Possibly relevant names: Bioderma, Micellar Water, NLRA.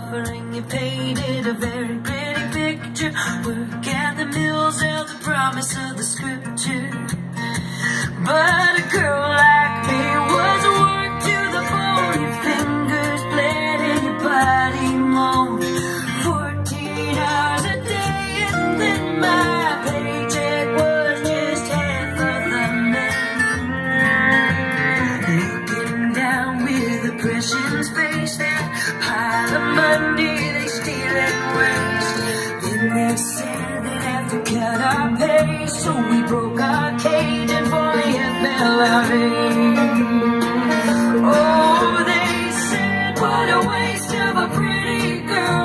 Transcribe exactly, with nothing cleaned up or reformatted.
offering, you painted a very pretty picture. Work at the mills held the promise of the scripture. But a girl like me was worked to the bone. Your fingers bled and your body moaned. Fourteen hours a day, and then my paycheck was just half of the man. Looking down with oppression's face, that pile of money they steal and waste. Then they said they'd have to cut our pay, so we broke our cage and for the N L R A. Oh, they said, what a waste of a pretty girl.